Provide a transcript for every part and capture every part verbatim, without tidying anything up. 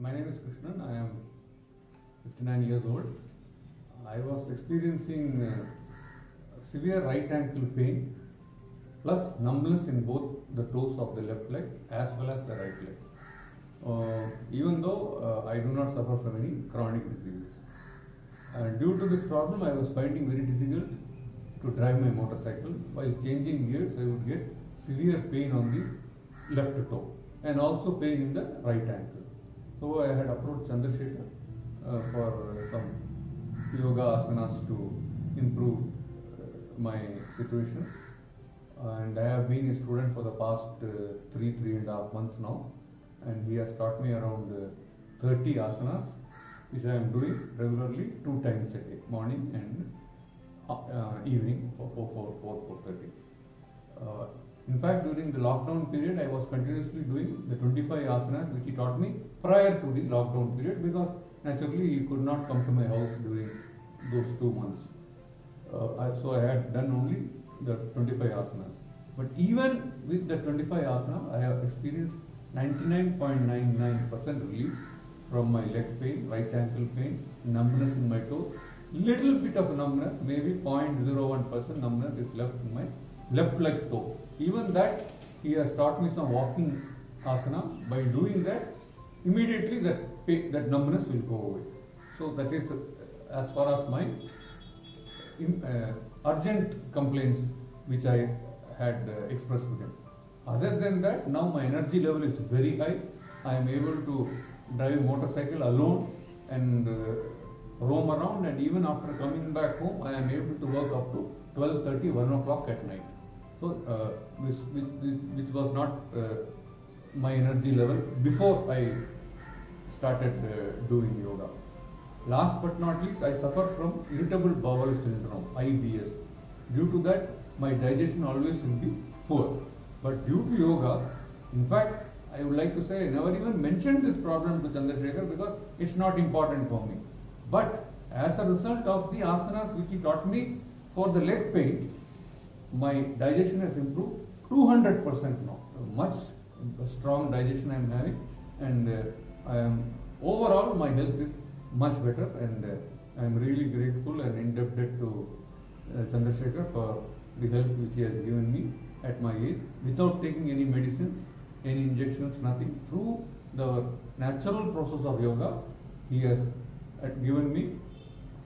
My name is Krishnan. I am fifty-nine years old. I was experiencing uh, severe right ankle pain plus numbness in both the toes of the left leg as well as the right leg. Uh, even though uh, I do not suffer from any chronic diseases. Uh, due to this problem, I was finding very difficult to drive my motorcycle. While changing gears, I would get severe pain on the left toe and also pain in the right ankle. So I had approached Chandrasekhar uh, for uh, some yoga asanas to improve uh, my situation. And I have been a student for the past uh, three, three and a half months now. And he has taught me around uh, thirty asanas, which I am doing regularly two times a day, morning and uh, uh, evening for four, four, four, four thirty. Uh, in fact, during the lockdown period, I was continuously doing the twenty-five asanas which he taught me prior to the lockdown period, because naturally he could not come to my house during those two months. Uh, I, so I had done only the twenty-five asanas. But even with the twenty-five asanas, I have experienced ninety-nine point nine nine percent relief from my leg pain, right ankle pain, numbness in my toe, little bit of numbness, maybe zero point zero one percent numbness is left in my left leg toe. Even that, he has taught me some walking asana. By doing that, immediately that pain, that numbness will go away. So that is as far as my uh, urgent complaints which I had uh, expressed to him. Other than that, now my energy level is very high. I am able to drive a motorcycle alone and uh, roam around, and even after coming back home, I am able to work up to twelve thirty, one o'clock at night. So, uh, which, which, which was not uh, my energy level before I started uh, doing yoga. Last but not least, I suffer from irritable bowel syndrome, I B S. Due to that, my digestion always will be poor. But due to yoga, in fact, I would like to say I never even mentioned this problem to Chandrasekhar because it's not important for me. But as a result of the asanas which he taught me for the leg pain, my digestion has improved two hundred percent now. Much strong digestion I am having, and uh, I am overall my health is much better, and uh, I am really grateful and indebted to uh, Chandrasekhar for the help which he has given me at my age, without taking any medicines, any injections, nothing. Through the natural process of yoga, he has given me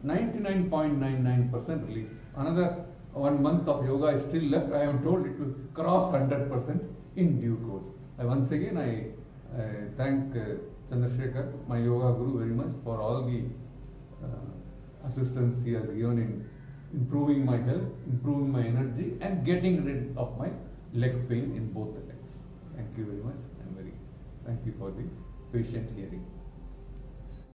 ninety-nine point nine nine percent relief. Another one month of yoga is still left. I am told it will cross one hundred percent in due course. I, once again, I, I thank uh, Chandrasekhar, my yoga guru, very much for all the uh, assistance he has given in improving my health, improving my energy, and getting rid of my leg pain in both the legs. Thank you very much. I'm very thank you for the patient hearing.